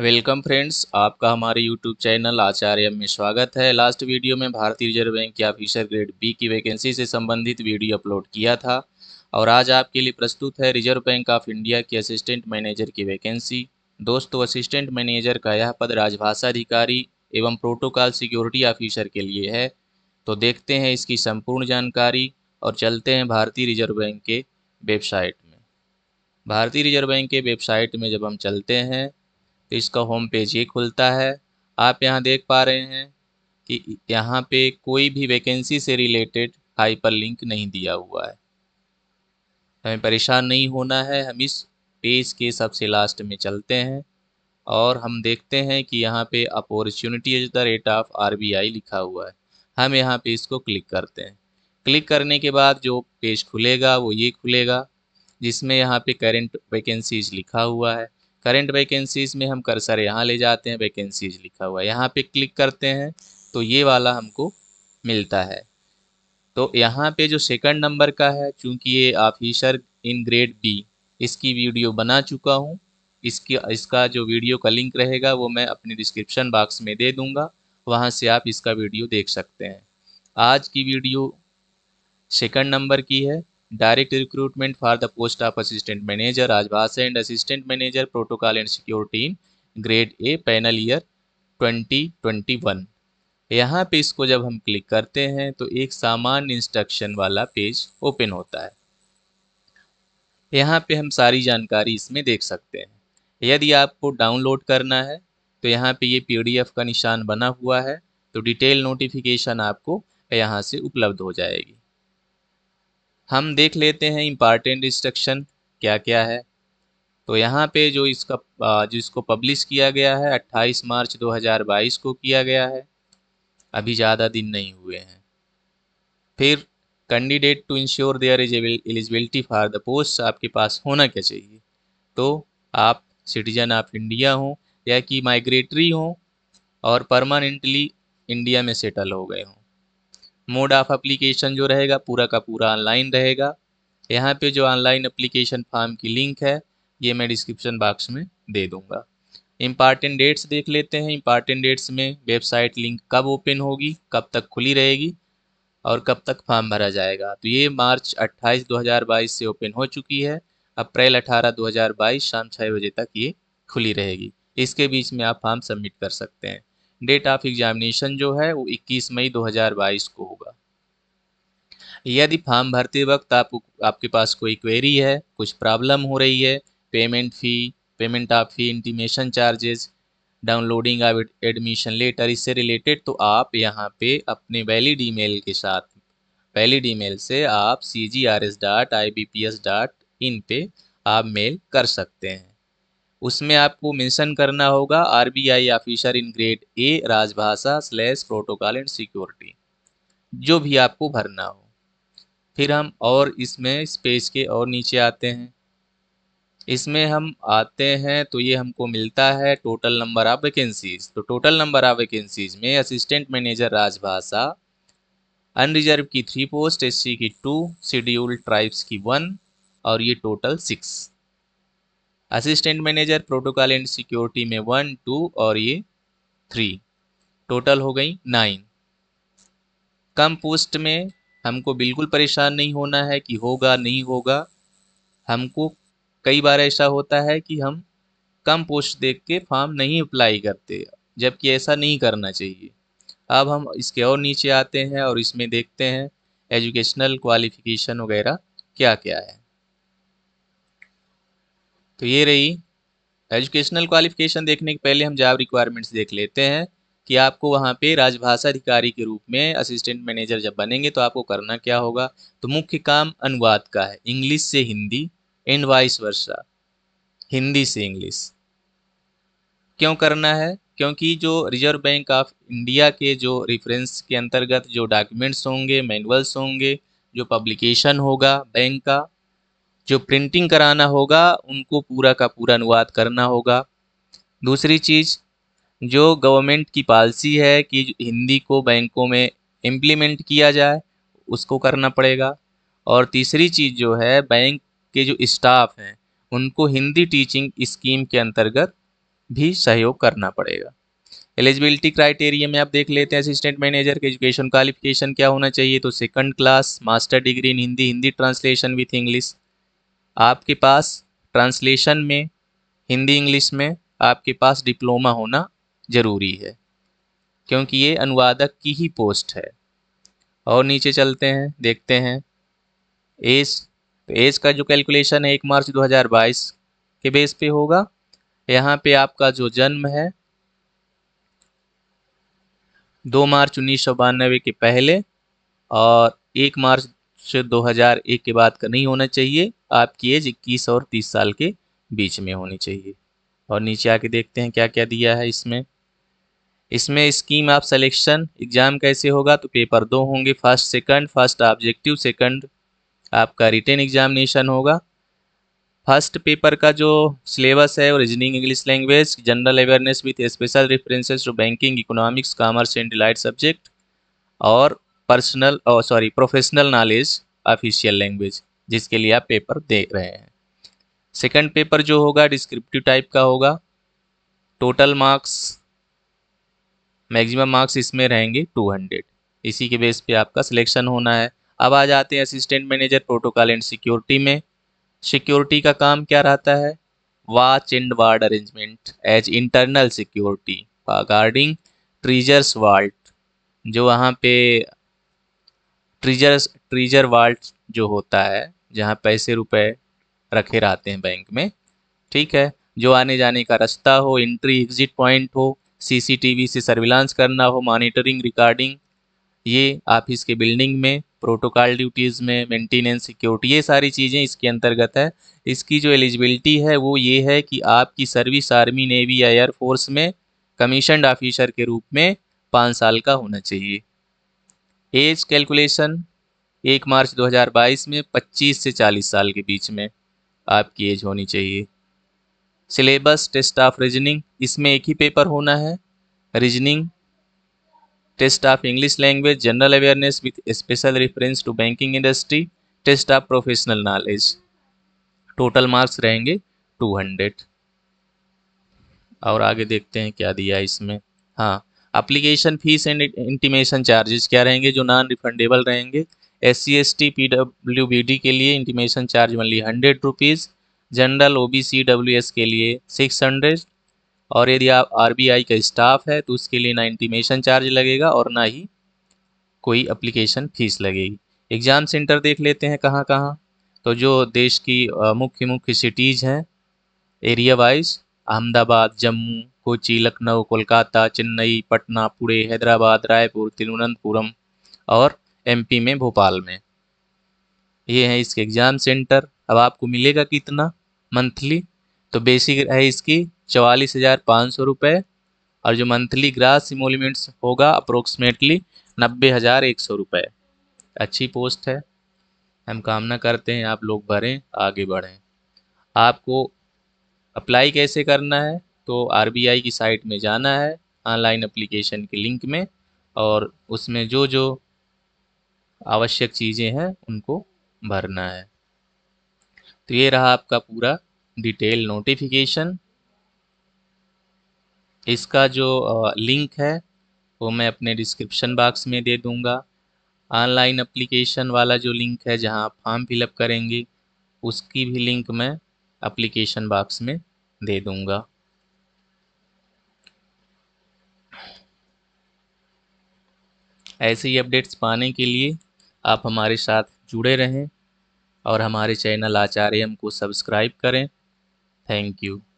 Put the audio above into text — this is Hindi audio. वेलकम फ्रेंड्स, आपका हमारे YouTube चैनल आचार्य में स्वागत है। लास्ट वीडियो में भारतीय रिजर्व बैंक की ऑफिसर ग्रेड बी की वैकेंसी से संबंधित वीडियो अपलोड किया था और आज आपके लिए प्रस्तुत है रिजर्व बैंक ऑफ इंडिया की असिस्टेंट मैनेजर की वैकेंसी। दोस्तों, असिस्टेंट मैनेजर का यह पद राजभाषा अधिकारी एवं प्रोटोकॉल सिक्योरिटी ऑफिसर के लिए है। तो देखते हैं इसकी संपूर्ण जानकारी और चलते हैं भारतीय रिजर्व बैंक के वेबसाइट में। भारतीय रिजर्व बैंक के वेबसाइट में जब हम चलते हैं तो इसका होम पेज ये खुलता है। आप यहाँ देख पा रहे हैं कि यहाँ पे कोई भी वैकेंसी से रिलेटेड हाइपरलिंक नहीं दिया हुआ है। हमें परेशान नहीं होना है, हम इस पेज के सबसे लास्ट में चलते हैं और हम देखते हैं कि यहाँ पे opportunity at the rate of RBI लिखा हुआ है। हम यहाँ पे इसको क्लिक करते हैं। क्लिक करने के बाद जो पेज खुलेगा वो ये खुलेगा जिसमें यहाँ पे करेंट वैकेंसीज लिखा हुआ है। करेंट वैकेंसीज में हम कर्सर यहाँ ले जाते हैं, वैकेंसीज लिखा हुआ है, यहाँ पे क्लिक करते हैं तो ये वाला हमको मिलता है। तो यहाँ पे जो सेकंड नंबर का है, चूँकि ये ऑफिसर इन ग्रेड बी इसकी वीडियो बना चुका हूँ, इसका जो वीडियो का लिंक रहेगा वो मैं अपने डिस्क्रिप्शन बॉक्स में दे दूँगा, वहाँ से आप इसका वीडियो देख सकते हैं। आज की वीडियो सेकंड नंबर की है, direct recruitment for the post of assistant manager Rajbhasha and assistant manager protocol and security in grade A panel year 2021। यहाँ पे इसको जब हम क्लिक करते हैं तो एक सामान्य इंस्ट्रक्शन वाला पेज ओपन होता है। यहाँ पे हम सारी जानकारी इसमें देख सकते हैं। यदि आपको डाउनलोड करना है तो यहाँ पे ये PDF का निशान बना हुआ है, तो डिटेल नोटिफिकेशन आपको यहाँ से उपलब्ध हो जाएगी। हम देख लेते हैं इम्पॉर्टेंट इंस्ट्रक्शन क्या क्या है। तो यहाँ पे जो इसको पब्लिश किया गया है 28 मार्च 2022 को किया गया है, अभी ज़्यादा दिन नहीं हुए हैं। फिर candidate to ensure their eligibility for the post, आपके पास होना क्या चाहिए? तो आप सिटीजन ऑफ इंडिया हों या कि माइग्रेटरी हों और परमानेंटली इंडिया में सेटल हो गए हों। मोड ऑफ एप्लीकेशन जो रहेगा पूरा का पूरा ऑनलाइन रहेगा। यहाँ पे जो ऑनलाइन एप्लीकेशन फॉर्म की लिंक है ये मैं डिस्क्रिप्शन बॉक्स में दे दूँगा। इम्पॉर्टेंट डेट्स देख लेते हैं। इम्पॉर्टेंट डेट्स में वेबसाइट लिंक कब ओपन होगी, कब तक खुली रहेगी और कब तक फॉर्म भरा जाएगा। तो ये मार्च 28 2022 से ओपन हो चुकी है। अप्रैल 18 2022 शाम 6 बजे तक ये खुली रहेगी। इसके बीच में आप फॉर्म सबमिट कर सकते हैं। डेट ऑफ एग्जामिनेशन जो है वो 21 मई 2022 को होगा। यदि फॉर्म भरते वक्त आपके पास कोई क्वेरी है, कुछ प्रॉब्लम हो रही है, payment fee, payment of fee, intimation charges, downloading of admission letter, इससे रिलेटेड, तो आप यहाँ पे अपने वैलिड ईमेल के साथ, वैलिड ईमेल से आप CGRS.IBPS.IN पे आप मेल कर सकते हैं। उसमें आपको मेंशन करना होगा RBI officer in grade A Rajbhasha / protocol and security, जो भी आपको भरना हो। फिर हम और इसमें इस पेज के और नीचे आते हैं। इसमें हम आते हैं तो ये हमको मिलता है टोटल नंबर ऑफ वैकेंसीज। तो टोटल नंबर ऑफ वैकेंसीज में असिस्टेंट मैनेजर राजभाषा अनरिजर्व की 3 पोस्ट, SC की 2, शेड्यूल्ड ट्राइब्स की 1 और ये total 6। Assistant manager protocol and security में 1, 2 और ये 3, टोटल हो गई 9। कम पोस्ट में हमको बिल्कुल परेशान नहीं होना है कि होगा नहीं होगा। हमको कई बार ऐसा होता है कि हम कम पोस्ट देख के फॉर्म नहीं अप्लाई करते, जबकि ऐसा नहीं करना चाहिए। अब हम इसके और नीचे आते हैं और इसमें देखते हैं एजुकेशनल क्वालिफिकेशन वगैरह क्या क्या है। तो ये रही एजुकेशनल क्वालिफिकेशन। देखने के पहले हम जॉब रिक्वायरमेंट्स देख लेते हैं कि आपको वहाँ पे राजभाषा अधिकारी के रूप में असिस्टेंट मैनेजर जब बनेंगे तो आपको करना क्या होगा। तो मुख्य काम अनुवाद का है, इंग्लिश से Hindi and vice versa, Hindi से इंग्लिश। क्यों करना है? क्योंकि जो रिजर्व बैंक ऑफ इंडिया के जो रेफरेंस के अंतर्गत जो डॉक्यूमेंट्स होंगे, मैनुअल्स होंगे, जो पब्लिकेशन होगा बैंक का, जो प्रिंटिंग कराना होगा, उनको पूरा का पूरा अनुवाद करना होगा। दूसरी चीज़, जो गवर्नमेंट की पॉलिसी है कि हिंदी को बैंकों में इम्प्लीमेंट किया जाए, उसको करना पड़ेगा। और तीसरी चीज़ जो है, बैंक के जो स्टाफ हैं उनको हिंदी टीचिंग स्कीम के अंतर्गत भी सहयोग करना पड़ेगा। एलिजिबिलिटी क्राइटेरिया में आप देख लेते हैं असिस्टेंट मैनेजर के एजुकेशन क्वालिफिकेशन क्या होना चाहिए, तो second class, master degree in Hindi, Hindi translation with English, आपके पास ट्रांसलेशन में हिंदी इंग्लिश में आपके पास डिप्लोमा होना ज़रूरी है क्योंकि ये अनुवादक की ही पोस्ट है। और नीचे चलते हैं, देखते हैं एज, तो एज का जो कैलकुलेशन है 1 मार्च 2022 के बेस पे होगा। यहाँ पे आपका जो जन्म है 2 मार्च 1992 के पहले और 1 मार्च 2001 के बाद का नहीं होना चाहिए, आपकी एज 21 और 30 साल के बीच में होनी चाहिए। और नीचे आके देखते हैं क्या क्या दिया है इसमें। इसमें स्कीम ऑफ सिलेक्शन एग्ज़ाम कैसे होगा, तो पेपर दो होंगे, first second, first objective, second आपका रिटन एग्जामिनेशन होगा। फर्स्ट पेपर का जो सिलेबस है reasoning, English language, general awareness with special references to banking, economics, commerce and delight subject, और personal professional knowledge official language, जिसके लिए आप पेपर दे रहे हैं। सेकंड पेपर जो होगा डिस्क्रिप्टिव टाइप का होगा, टोटल मार्क्स मैक्सिमम मार्क्स इसमें रहेंगे 200, इसी के बेस पे आपका सिलेक्शन होना है। अब आ जाते हैं assistant manager protocol and security में। सिक्योरिटी का काम क्या रहता है, watch and ward arrangement as internal security guarding treasures vault, जो वहाँ पे ट्रीजर वाल्ट जो होता है जहाँ पैसे रुपए रखे रहते हैं बैंक में, ठीक है, जो आने जाने का रास्ता हो, एंट्री एग्जिट पॉइंट हो, सीसीटीवी से सर्विलांस करना हो, मॉनिटरिंग रिकॉर्डिंग, ये ऑफिस के बिल्डिंग में प्रोटोकॉल ड्यूटीज़ में मेंटेनेंस सिक्योरिटी, ये सारी चीज़ें इसके अंतर्गत है। इसकी जो एलिजिबिलिटी है वो ये है कि आपकी सर्विस आर्मी, नेवी या एयरफोर्स में कमीशनड ऑफिसर के रूप में 5 साल का होना चाहिए। एज कैलकुलेशन 1 मार्च 2022 में 25 से 40 साल के बीच में आपकी एज होनी चाहिए। सिलेबस टेस्ट ऑफ रीजनिंग, इसमें एक ही पेपर होना है, reasoning, test of English language, general awareness with special reference to banking industry, test of professional knowledge, total marks रहेंगे 200। और आगे देखते हैं क्या दिया इसमें। हाँ, application fees and intimation charges क्या रहेंगे, जो नॉन रिफंडेबल रहेंगे। SC ST PWBD के लिए intimation charge only 100 rupees, general OBC WS के लिए 600, और यदि आप RBI का स्टाफ है तो उसके लिए ना इंटीमेशन चार्ज लगेगा और ना ही कोई एप्लीकेशन फ़ीस लगेगी। एग्ज़ाम सेंटर देख लेते हैं कहाँ कहाँ, तो जो देश की मुख्य सिटीज़ हैं एरिया वाइज, अहमदाबाद, जम्मू, कोची, लखनऊ, कोलकाता, चेन्नई, पटना, पुणे, हैदराबाद, रायपुर, तिरुवनंतपुरम और MP में भोपाल में, ये है इसके एग्ज़ाम सेंटर। अब आपको मिलेगा कितना मंथली, तो बेसिक है इसकी 44,500 रुपये और जो मंथली ग्रास इमोल्यूमेंट्स होगा अप्रोक्सीमेटली 90,100 रुपये। अच्छी पोस्ट है, हम कामना करते हैं आप लोग भरें, आगे बढ़ें। आपको अप्लाई कैसे करना है, तो RBI की साइट में जाना है ऑनलाइन एप्लीकेशन के लिंक में, और उसमें जो जो आवश्यक चीज़ें हैं उनको भरना है। तो ये रहा आपका पूरा डिटेल नोटिफिकेशन। इसका जो लिंक है वो मैं अपने डिस्क्रिप्शन बॉक्स में दे दूंगा। ऑनलाइन एप्लीकेशन वाला जो लिंक है जहां आप फॉर्म फिलअप करेंगे उसकी भी लिंक मैं एप्लीकेशन बॉक्स में दे दूंगा। ऐसे ही अपडेट्स पाने के लिए आप हमारे साथ जुड़े रहें और हमारे चैनल आचार्य को सब्सक्राइब करें। Thank you.